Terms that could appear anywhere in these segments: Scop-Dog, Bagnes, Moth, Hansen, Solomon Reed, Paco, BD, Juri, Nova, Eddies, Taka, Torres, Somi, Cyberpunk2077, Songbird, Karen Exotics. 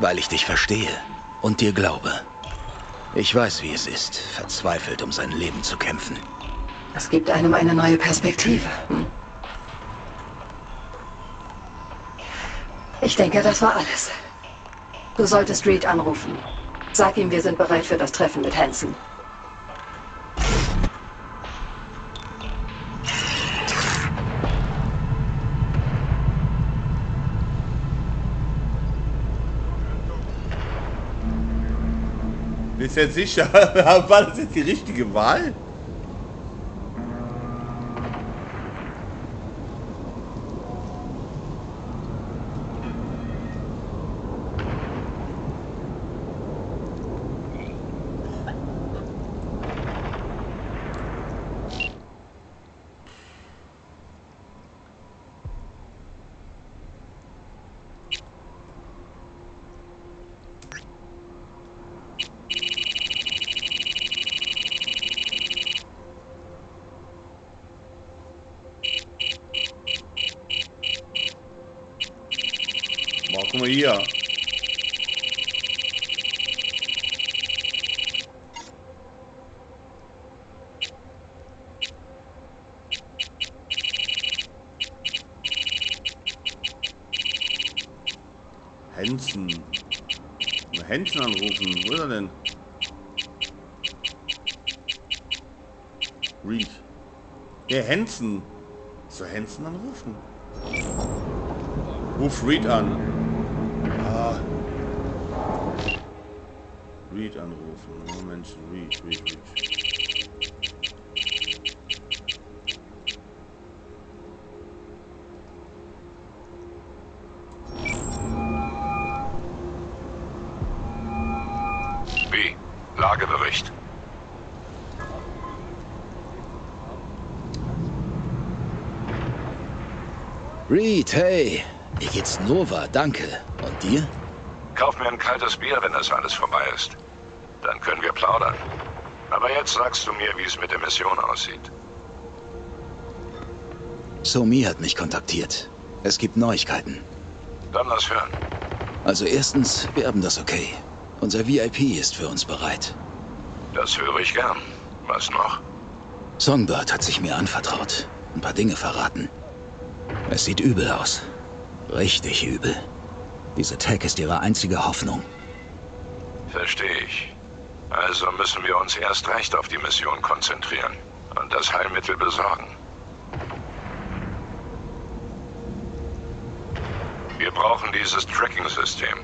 Weil ich dich verstehe und dir glaube. Ich weiß, wie es ist, verzweifelt um sein Leben zu kämpfen. Das gibt einem eine neue Perspektive. Ich denke, das war alles. Du solltest Reed anrufen. Sag ihm, wir sind bereit für das Treffen mit Hansen. Bist du jetzt sicher? War das jetzt die richtige Wahl? Guck mal hier. Hansen. Hansen anrufen. Wo ist er denn? Reed. Der Hansen. Soll Hansen anrufen? Ruf Reed an. Reed anrufen. Oh Mensch, Reed. B. Lagebericht. Reed, hey. Wie geht's Nova? Danke. Und dir? Kauf mir ein kaltes Bier, wenn das alles vorbei ist. Dann können wir plaudern. Aber jetzt sagst du mir, wie es mit der Mission aussieht. Somi hat mich kontaktiert. Es gibt Neuigkeiten. Dann lass hören. Also erstens, wir haben das okay. Unser VIP ist für uns bereit. Das höre ich gern. Was noch? Songbird hat sich mir anvertraut. Ein paar Dinge verraten. Es sieht übel aus. Richtig übel. Diese Tech ist ihre einzige Hoffnung. Verstehe ich. Also müssen wir uns erst recht auf die Mission konzentrieren und das Heilmittel besorgen. Wir brauchen dieses Tracking-System.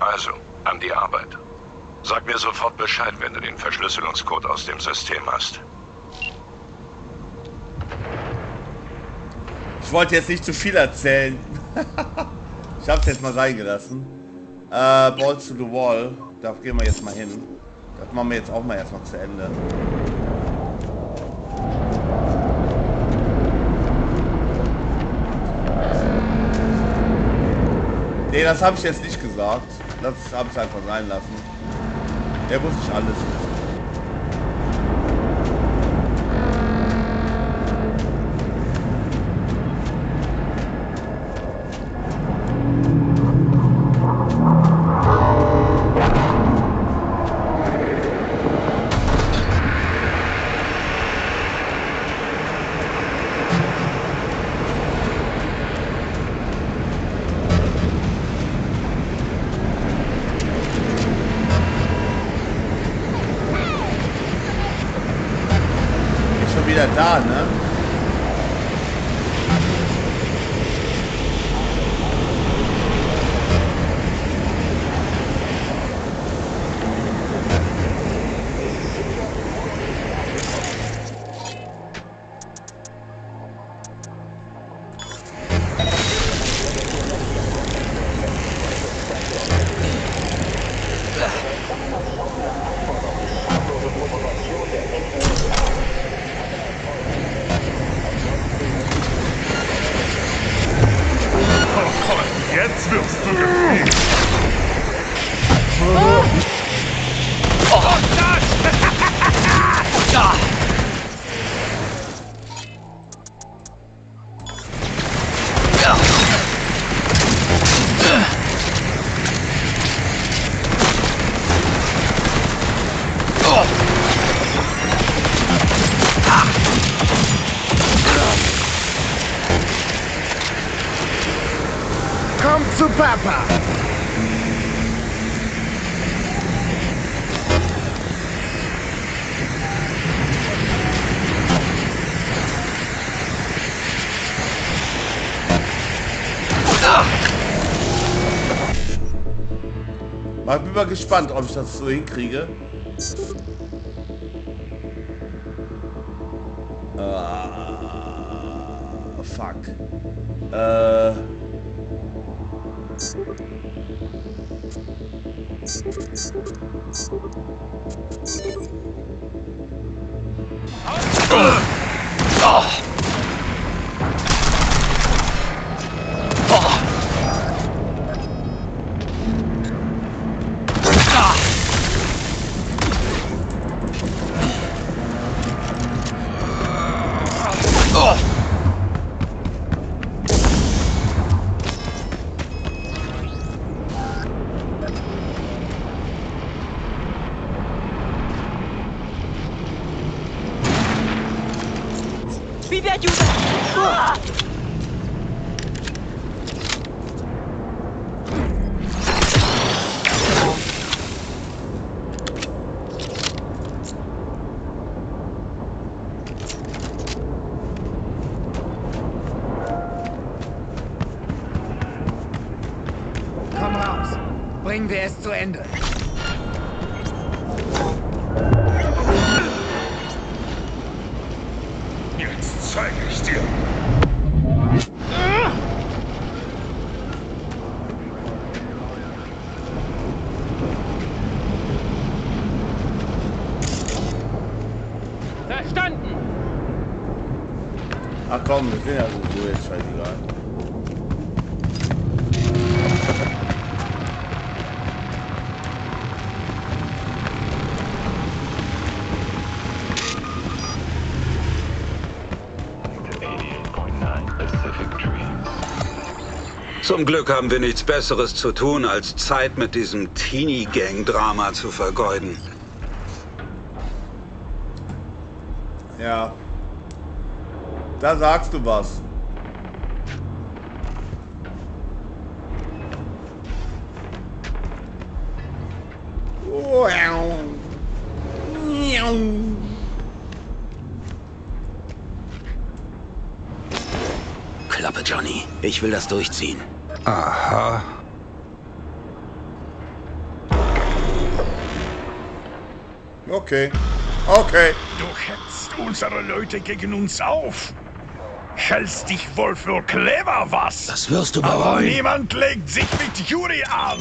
Also, an die Arbeit. Sag mir sofort Bescheid, wenn du den Verschlüsselungscode aus dem System hast. Ich wollte jetzt nicht zu viel erzählen. Ich hab's jetzt mal sein gelassen. Balls to the Wall. Da gehen wir jetzt mal hin. Das machen wir jetzt auch mal erstmal zu Ende. Ne, das habe ich jetzt nicht gesagt. Das habe ich einfach sein lassen. Der wusste ich alles. Da, ne? Kommt zu Papa. Ich bin mal gespannt, ob ich das so hinkriege. Fuck. Bringen wir es zu Ende. Jetzt zeige ich dir. Verstanden! Ach komm, wir sind ja so gut, scheißegal. Zum Glück haben wir nichts Besseres zu tun, als Zeit mit diesem Teenie-Gang-Drama zu vergeuden. Ja. Da sagst du was. Klappe, Johnny. Ich will das durchziehen. Aha. Okay. Okay. Du hetzt unsere Leute gegen uns auf. Hältst dich wohl für clever, was? Das wirst du bereuen. Aber niemand legt sich mit Juri an.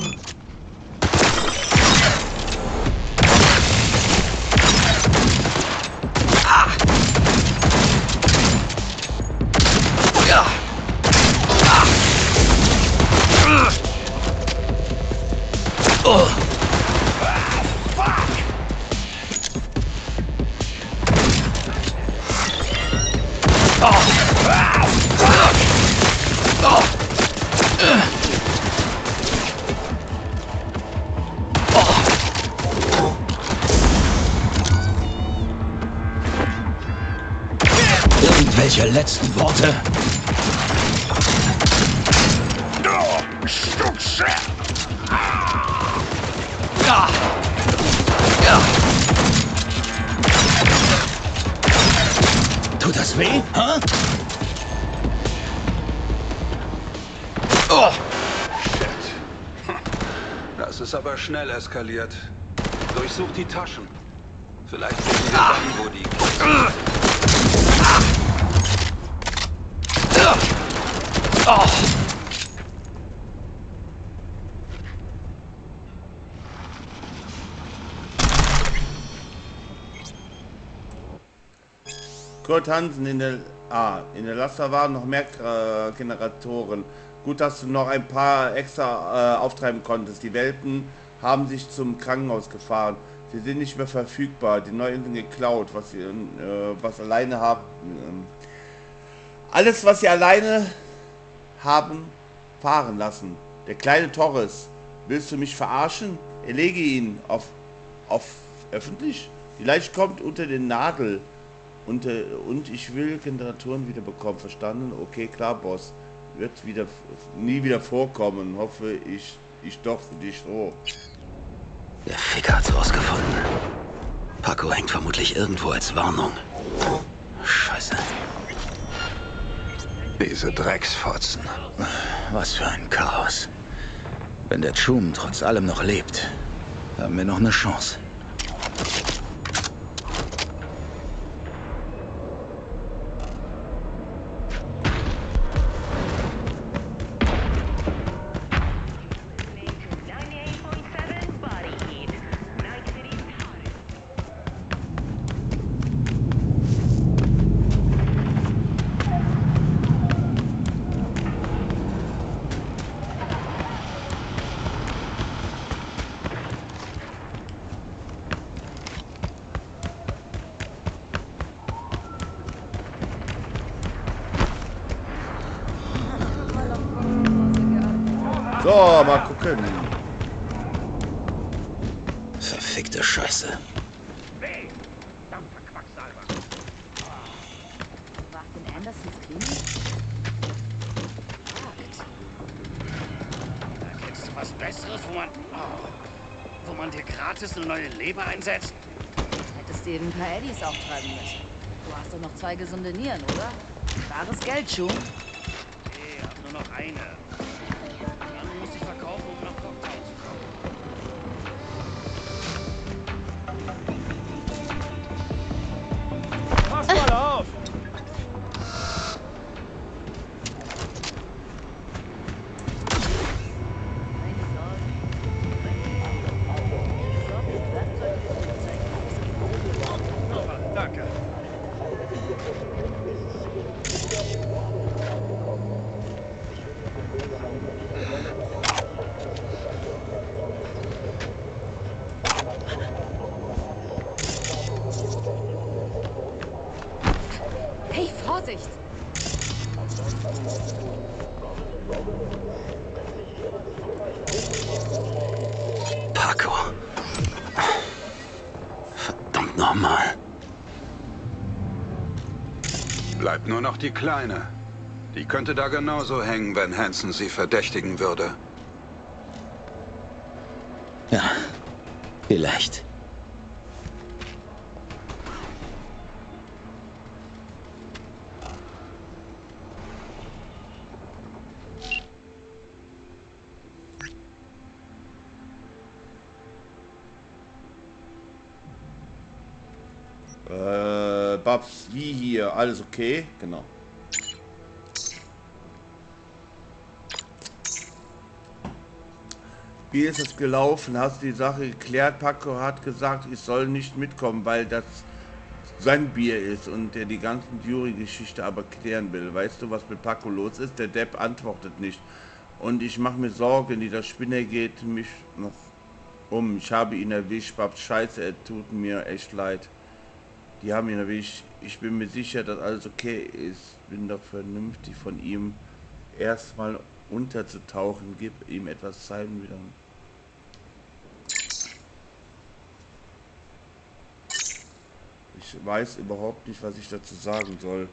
Welche letzten Worte? Du Stutze! Ja! Ja! Tut das weh? Hä? Oh! Shit. Das ist aber schnell eskaliert. Durchsuch die Taschen. Vielleicht sehen wir dann, wo die... Oh. Kurt Hansen in der Laster waren noch mehr Generatoren. Gut, dass du noch ein paar extra auftreiben konntest. Die Welpen haben sich zum Krankenhaus gefahren. Sie sind nicht mehr verfügbar. Die Neuen sind geklaut, was sie alleine haben. Alles, was sie alleine haben fahren lassen. Der kleine Torres. Willst du mich verarschen? Erlege ihn auf öffentlich? Die Leiche kommt unter den Nadel. Und ich will Generatoren wiederbekommen. Verstanden? Okay, klar, Boss. Wird wieder nie wieder vorkommen, hoffe ich, doch für dich so. Der Ficker hat's rausgefunden. Paco hängt vermutlich irgendwo als Warnung. Scheiße. Diese Drecksfotzen. Was für ein Chaos. Wenn der Tschum trotz allem noch lebt, haben wir noch eine Chance. So, mal gucken. Verfickte Scheiße. Da kennst du was Besseres, wo man dir gratis eine neue Leber einsetzt? Hättest du eben ein paar Eddies auftreiben müssen. Du hast doch noch zwei gesunde Nieren, oder? Wahres Geld, schon. Nee, hab nur noch eine. Paco. Verdammt nochmal. Bleibt nur noch die Kleine. Die könnte da genauso hängen, wenn Hansen sie verdächtigen würde. Ja, vielleicht. Babs, wie hier, alles okay? Genau. Wie ist es gelaufen? Hast du die Sache geklärt? Paco hat gesagt, ich soll nicht mitkommen, weil das sein Bier ist und der die ganze Juri-Geschichte aber klären will. Weißt du, was mit Paco los ist? Der Depp antwortet nicht. Und ich mache mir Sorgen, die das Spinner geht mich noch um. Ich habe ihn erwischt, Babs, scheiße, er tut mir echt leid. Die haben ihn erwischt. Ich bin mir sicher, dass alles okay ist. Bin doch vernünftig von ihm erstmal unterzutauchen. Gib ihm etwas Zeit wieder. Ich weiß überhaupt nicht, was ich dazu sagen soll.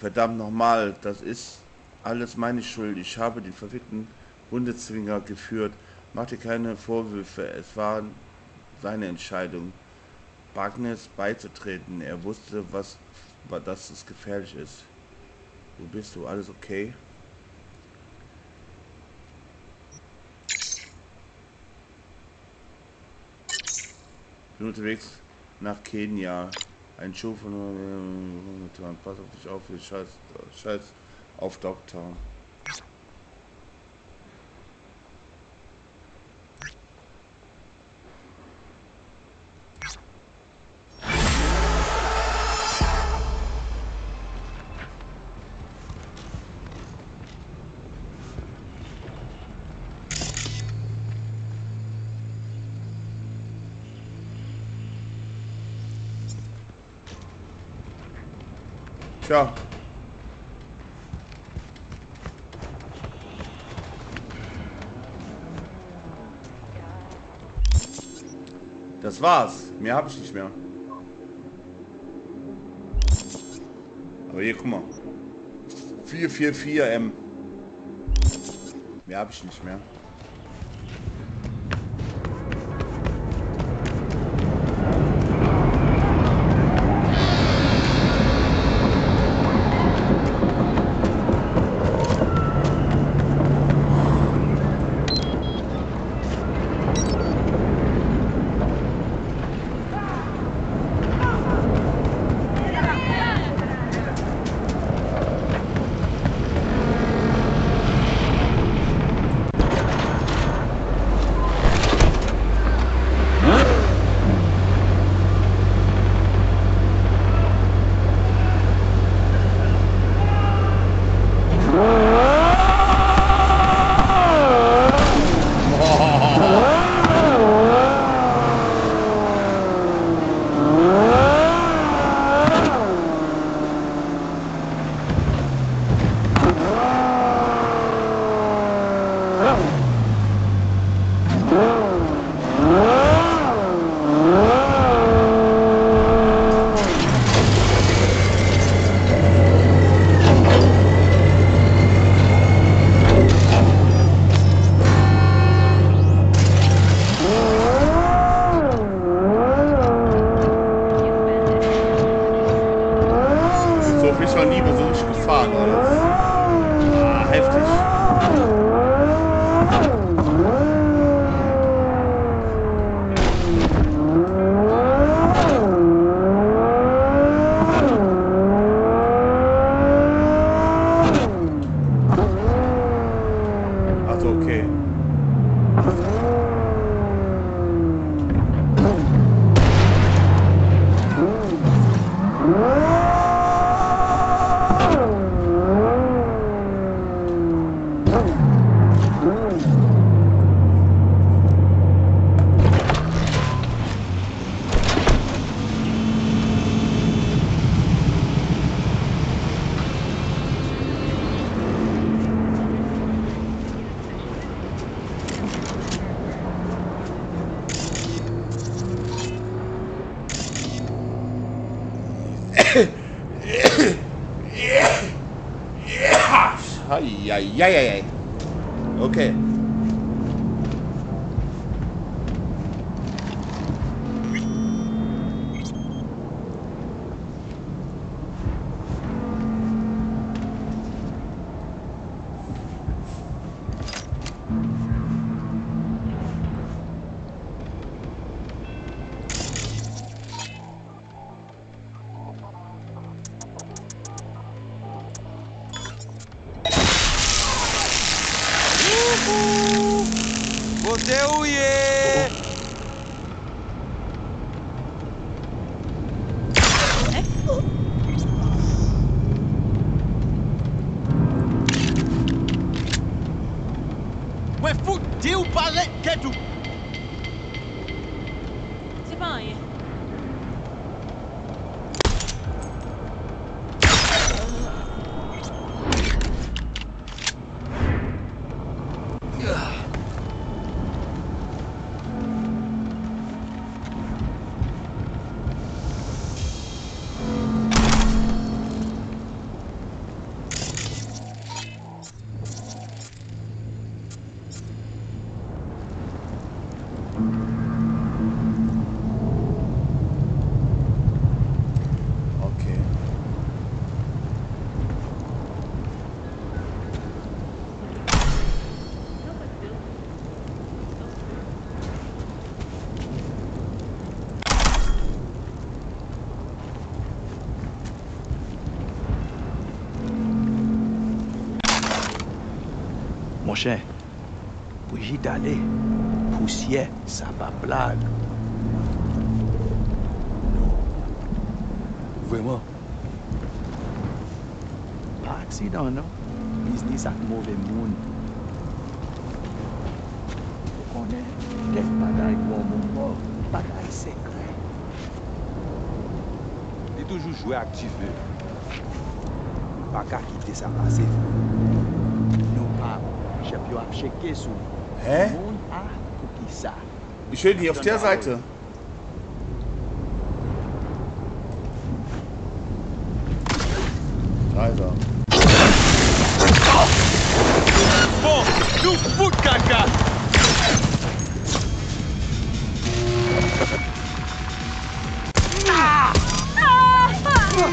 Verdammt nochmal, das ist alles meine Schuld. Ich habe den verfickten Hundezwinger geführt. Mach dir keine Vorwürfe. Es war seine Entscheidung, Bagnes beizutreten. Er wusste, dass es gefährlich ist. Wo bist du? Alles okay? Ich bin unterwegs nach Kenia. Ein Schuh von... Pass auf dich auf, ihr Scheiß auf Doktor. Tja. Das war's. Mehr habe ich nicht mehr. Aber hier, guck mal. 444M. Mehr habe ich nicht mehr. Ja. Okay. Bougie d'aller, poussière, ça va blague. Non. Vraiment. Pas accident, non? Business avec mauvais monde. On est des bagailles pour mon mort, bagailles secrets. Il est toujours joué actif. Pas qu'à quitter sa passée. Non, pas. Hä? Ich höre die auf der Seite. Da ist er. Du Wutgacker! Ah! Ah!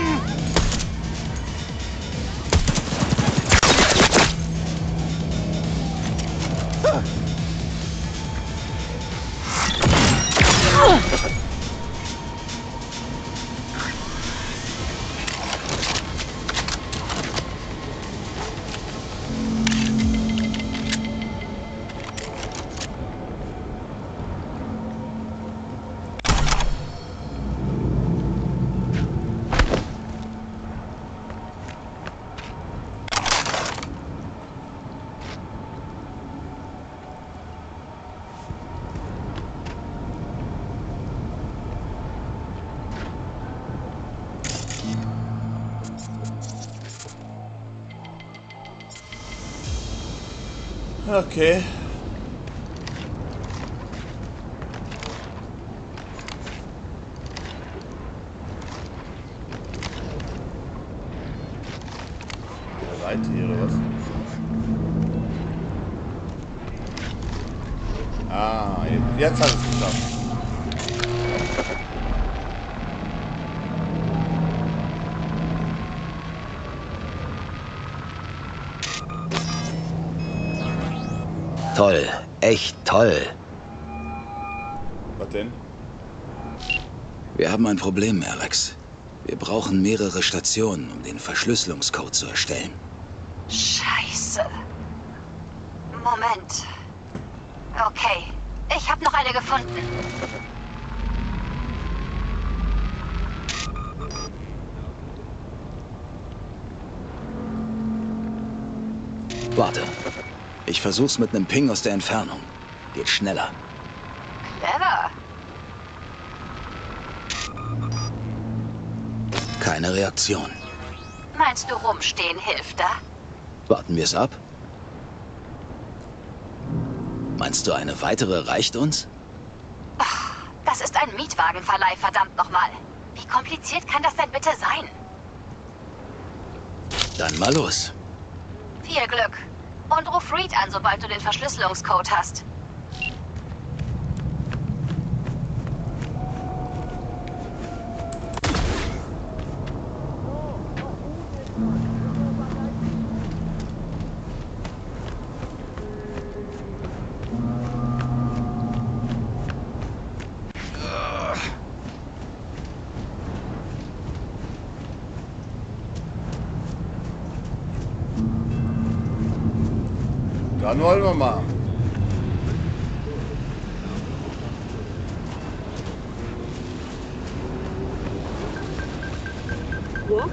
Okay. Leite hier oder was? Ah, jetzt hat es geschafft. Toll, echt toll. Was denn? Wir haben ein Problem, Alex. Wir brauchen mehrere Stationen, um den Verschlüsselungscode zu erstellen. Scheiße. Moment. Okay, ich habe noch eine gefunden. Warte. Ich versuch's mit einem Ping aus der Entfernung. Geht schneller. Clever. Keine Reaktion. Meinst du, rumstehen hilft da? Warten wir es ab? Meinst du, eine weitere reicht uns? Ach, das ist ein Mietwagenverleih, verdammt nochmal. Wie kompliziert kann das denn bitte sein? Dann mal los. Viel Glück. Und ruf Reed an, sobald du den Verschlüsselungscode hast. Dann wollen wir mal. Walk.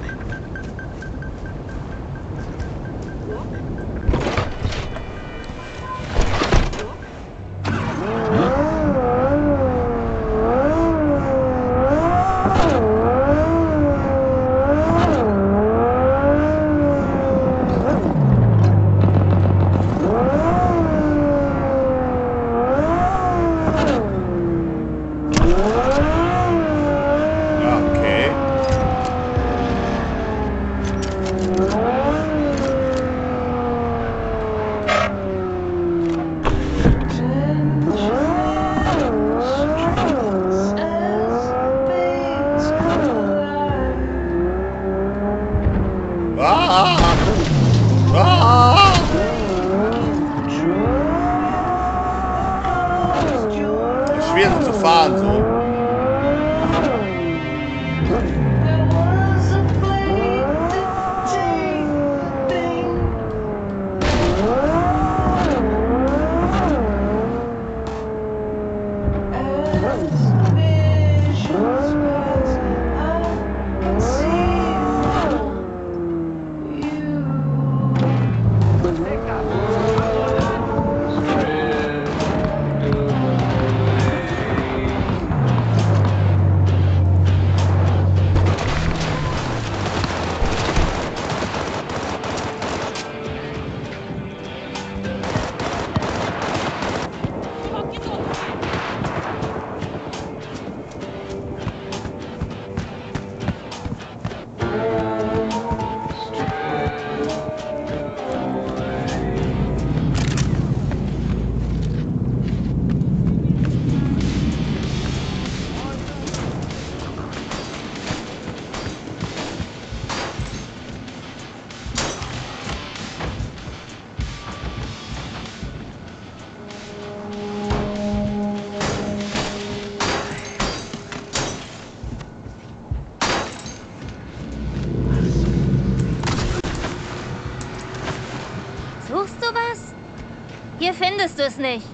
findest du es nicht.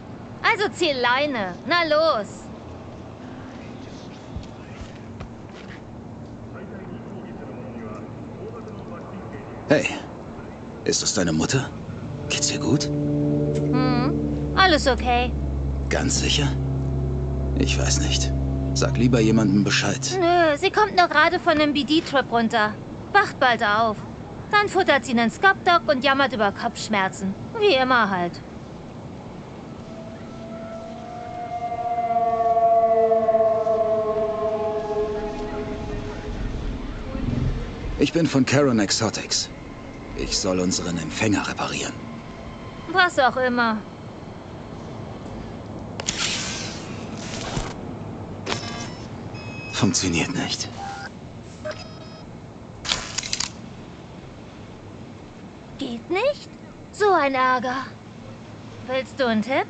Also zieh Leine. Na los. Hey, ist das deine Mutter? Geht's dir gut? Alles okay. Ganz sicher? Ich weiß nicht. Sag lieber jemandem Bescheid. Nö, sie kommt nur gerade von einem BD-Trip runter. Wacht bald auf. Dann futtert sie einen Scop-Dog und jammert über Kopfschmerzen. Wie immer halt. Ich bin von Karen Exotics. Ich soll unseren Empfänger reparieren. Was auch immer. Funktioniert nicht. Geht nicht? So ein Ärger. Willst du einen Tipp?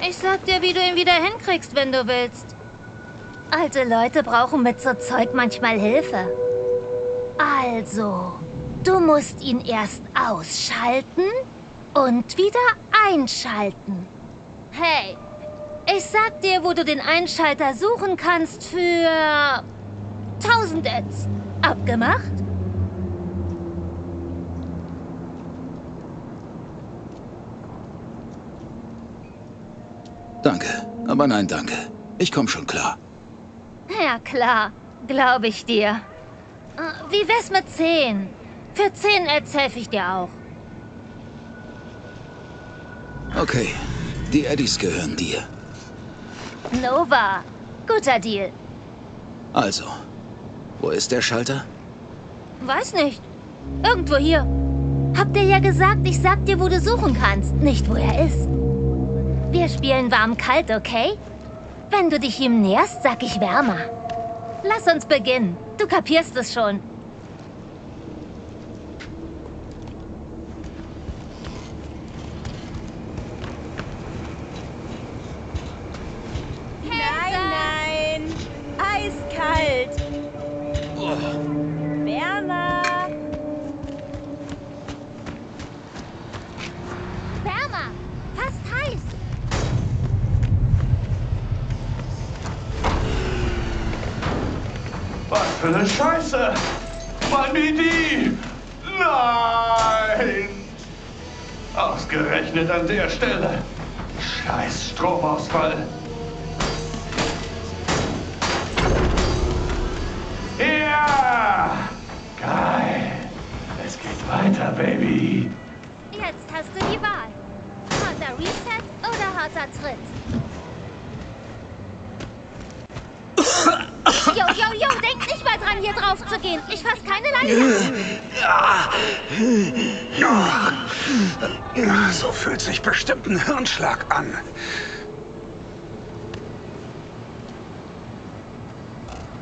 Ich sag dir, wie du ihn wieder hinkriegst, wenn du willst. Alte Leute brauchen mit so Zeug manchmal Hilfe. Also, du musst ihn erst ausschalten und wieder einschalten. Hey, ich sag dir, wo du den Einschalter suchen kannst für 1000 Eds. Abgemacht? Danke, aber nein, danke. Ich komm schon klar. Ja, klar. Glaube ich dir. Wie wär's mit 10? Für 10 Eds helfe ich dir auch. Okay, die Eddies gehören dir. Nova, guter Deal. Also, wo ist der Schalter? Weiß nicht. Irgendwo hier. Hab dir ja gesagt, ich sag dir, wo du suchen kannst, nicht wo er ist. Wir spielen warm-kalt, okay? Wenn du dich ihm näherst, sag ich wärmer. Lass uns beginnen. Du kapierst es schon. Nein, nein. Eiskalt. Oh. Wärmer. Wärmer. Fast heiß. Was für eine Scheiße! Mein BD! Nein! Ausgerechnet an der Stelle! Scheiß Stromausfall! Ja! Geil! Es geht weiter, Baby! Jetzt hast du die Wahl. Harter Reset oder harter Tritt? Jo, denk nicht mal dran, hier drauf zu gehen. Ich fass keine Leine. So fühlt sich bestimmt ein Hirnschlag an.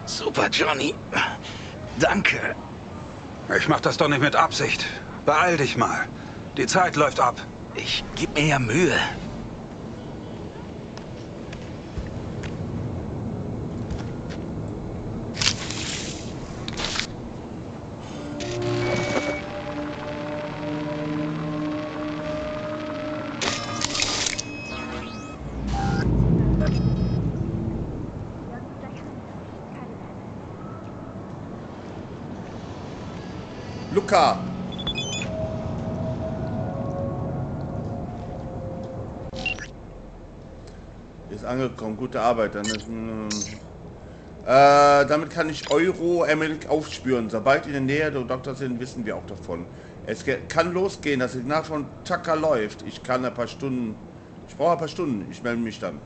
Super, Johnny. Danke. Ich mach das doch nicht mit Absicht. Beeil dich mal. Die Zeit läuft ab. Ich geb mir ja Mühe. Luca. Ist angekommen, gute Arbeit. Dann ist, damit kann ich Euro-Amerik aufspüren. Sobald in der Nähe der Doktor sind, wissen wir auch davon. Es kann losgehen, das Signal von Taka läuft. Ich brauche ein paar Stunden. Ich melde mich dann.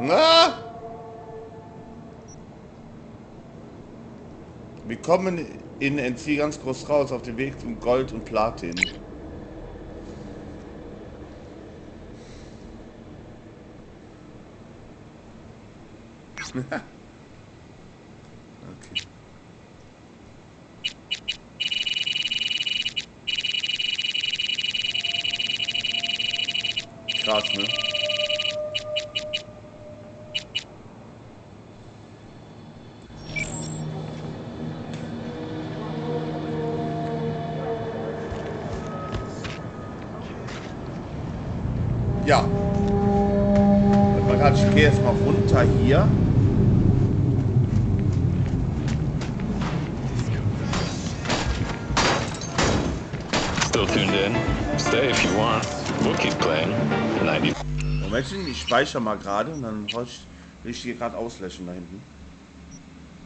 Na? Wir kommen in NC ganz groß raus auf dem Weg zum Gold und Platin. Okay. Krass, ne? Ja. Ich gehe jetzt mal runter hier. Still tuned in. Stay if you want. We'll keep playing. 90. Momentchen, ich speichere mal gerade und dann will ich hier gerade auslöschen da hinten.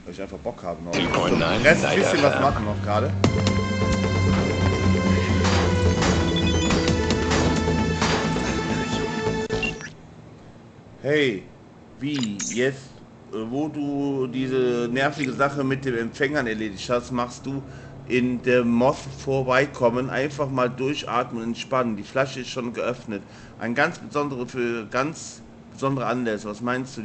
Weil ich einfach Bock habe noch. Also, Rest ein bisschen was machen noch gerade. Hey, wie jetzt, wo du diese nervige Sache mit den Empfängern erledigt hast, machst du in der Moth vorbeikommen, einfach mal durchatmen und entspannen. Die Flasche ist schon geöffnet. Ein ganz besonderer für ganz besondere Anlässe. Was meinst du,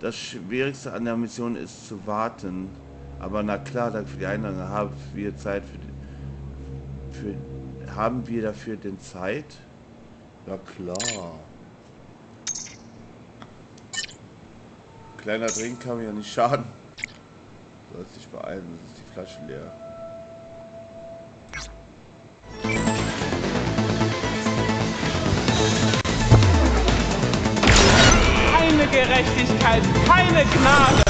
das Schwierigste an der Mission ist zu warten. Aber na klar, danke für die Einladung. Haben wir dafür denn Zeit? Na klar. Kleiner Drink kann mir ja nicht schaden. Soll sich beeilen, sonst ist die Flasche leer. Keine Gerechtigkeit, keine Gnade!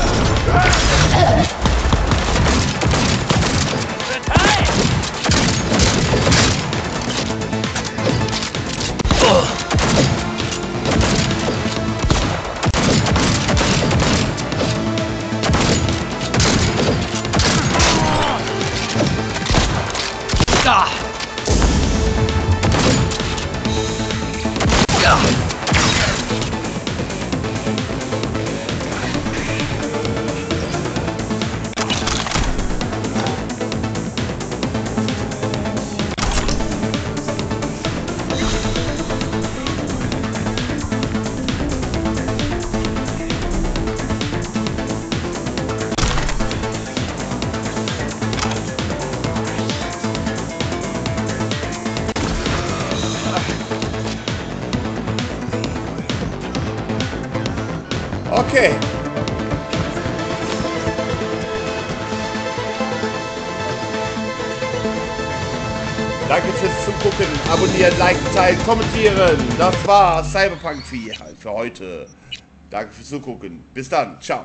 Okay. Danke fürs Zugucken, abonnieren, liken, teilen, kommentieren. Das war Cyberpunk 4 für heute. Danke fürs Zugucken. Bis dann. Ciao.